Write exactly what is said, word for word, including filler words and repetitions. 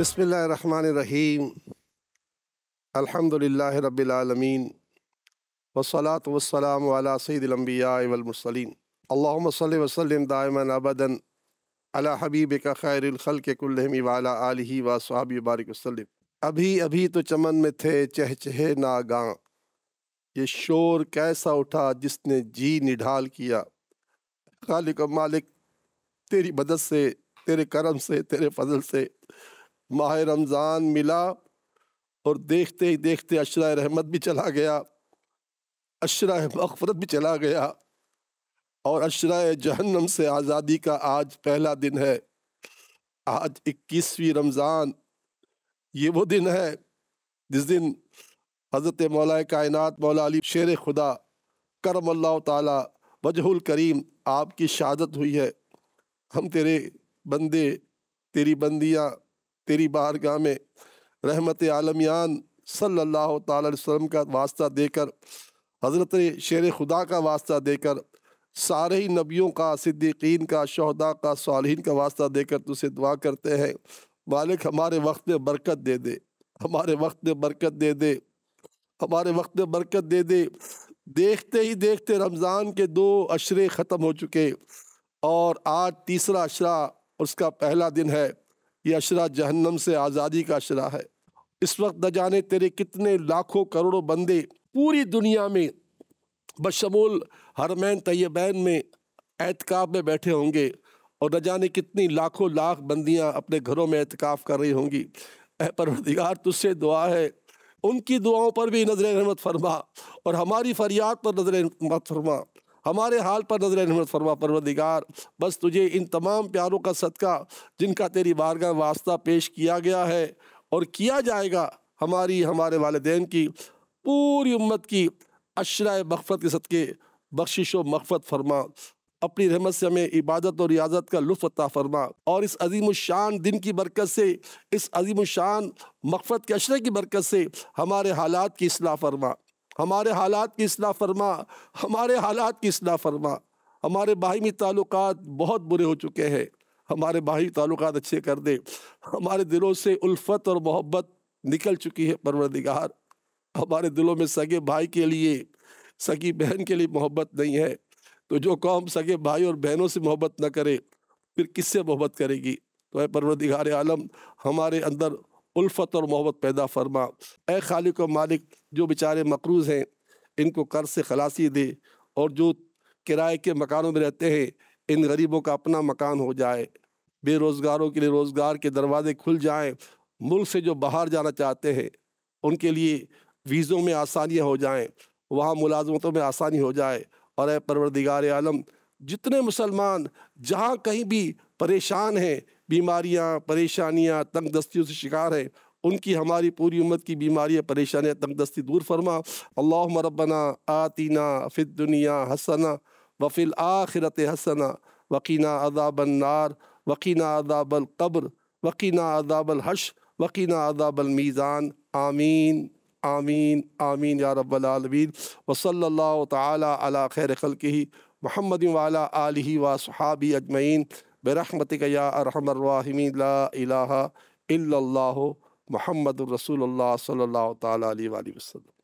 بسم الله الرحمن الرحیم الحمدللہ رب العالمین والصلاة والسلام علی سید الانبیاء والمرسلین اللہم صلی وسلم دائما ابدا علی حبیبک خیر الخلق کلہم وعلی آلہ واصحابہ بارک وسلم. ابھی ابھی تو چمن میں تھے چہچہے ناگاں، یہ شور کیسا اٹھا جس نے جی نڈھال کیا. خالق و مالک، تیری مدد سے، تیرے کرم سے، تیرے فضل سے ماہ رمضان ملا اور دیکھتے ہی دیکھتے عشرہ رحمت بھی چلا گیا، عشرہ مغفرت بھی چلا گیا، اور عشرہ جہنم سے آزادی کا آج پہلا دن ہے. آج اکیسویں رمضان، یہ وہ دن ہے جس دن حضرت مولا کائنات مولا علی شیر خدا کرم اللہ تعالی وجہ الکریم آپ کی شہادت ہوئی ہے. ہم تیرے بندے، تیری بندیاں، تیری بارگاہ میں رحمت عالمیان صلی اللہ تعالی علیہ وسلم کا واسطہ دے کر، حضرت شیر خدا کا واسطہ دے کر، سارے ہی نبیوں کا، صدیقین کا، شہداء کا، صالحین کا واسطہ دے کر تجھ سے دعا کرتے ہیں. مالک ہمارے وقت میں برکت دے دے، ہمارے وقت میں برکت دے دے، ہمارے وقت میں برکت دے دے. دیکھتے ہی دیکھتے رمضان کے دو عشرے ختم ہو چکے اور آج تیسرا عشرہ، اس کا پہلا دن ہے. یہ عشرہ جہنم سے آزادی کا عشرہ ہے. اس وقت نہ جانے تیرے کتنے لاکھوں کروڑوں بندے پوری دنیا میں بشمول حرمین طیبین میں اعتکاف میں بیٹھے ہوں گے، اور نہ جانے کتنی لاکھوں لاکھ بندیاں اپنے گھروں میں اعتکاف کر رہی ہوں گی. اے پروردگار، تجھ سے دعا ہے ان کی دعاؤں پر بھی نظر رحمت فرما، اور ہماری فریاد پر نظر رحمت فرما، ہمارے حال پر نظر رحمت فرما. پروردگار، بس تجھے ان تمام پیاروں کا صدقہ جن کا تیری بارگاہ واسطہ پیش کیا گیا ہے اور کیا جائے گا، ہماری، ہمارے والدین کی، پوری امت کی عشرہ مغفرت کے صدقے بخشش و مغفرت فرما. اپنی رحمت سے ہمیں عبادت اور ریاضت کا لطف عطا فرما، اور اس عظیم الشان دن کی برکت سے، اس عظیم الشان مغفرت کے عشرے کی برکت سے ہمارے حالات کی اصلاح فرما، ہمارے حالات کی اصلاح فرما، ہمارے حالات کی اصلاح فرما. ہمارے باہمی تعلقات بہت برے ہو چکے ہیں، ہمارے باہمی تعلقات اچھے کر دے. ہمارے دلوں سے الفت اور محبت نکل چکی ہے پروردگار. ہمارے دلوں میں سگے بھائی کے لیے، سگی بہن کے لیے محبت نہیں ہے. تو جو قوم سگے بھائی اور بہنوں سے محبت نہ کرے پھر کس سے محبت کرے گی؟ تو اے پروردگار عالم، ہمارے اندر الفت اور محبت پیدا فرما. اے خالق و مالک، جو بیچارے مقروض ہیں ان کو قرض سے خلاصی دے، اور جو کرائے کے مکانوں میں رہتے ہیں ان غریبوں کا اپنا مکان ہو جائے. بے روزگاروں کے لیے روزگار کے دروازے کھل جائیں. ملک سے جو باہر جانا چاہتے ہیں ان کے لیے ویزوں میں آسانیاں ہو جائیں، وہاں ملازمتوں میں آسانی ہو جائے. اور اے پروردگار عالم، جتنے مسلمان جہاں کہیں بھی پریشان ہیں، بیماریاں، پریشانیاں، تنگ دستیوں سے شکار ہیں، ان کی، ہماری پوری امت کی بیماریاں، پریشانیاں، تنگ دستی دور فرما. اللہم ربنا آتینا فی الدنیا حسنا وفی الآخرت حسنا وقینا عذاب النار وقینا عذاب القبر وقینا عذاب الحشر وقینا عذاب المیزان. آمین آمین آمین یا رب العالمین. وصلی اللہ تعالی علی خیر خلقہ محمد وعلی آلہ وصحابہ اجمعین برحمتک یا ارحم الراحمین. لا الہ الا اللہ محمد الرسول اللہ صلی اللہ علیہ وآلہ وسلم.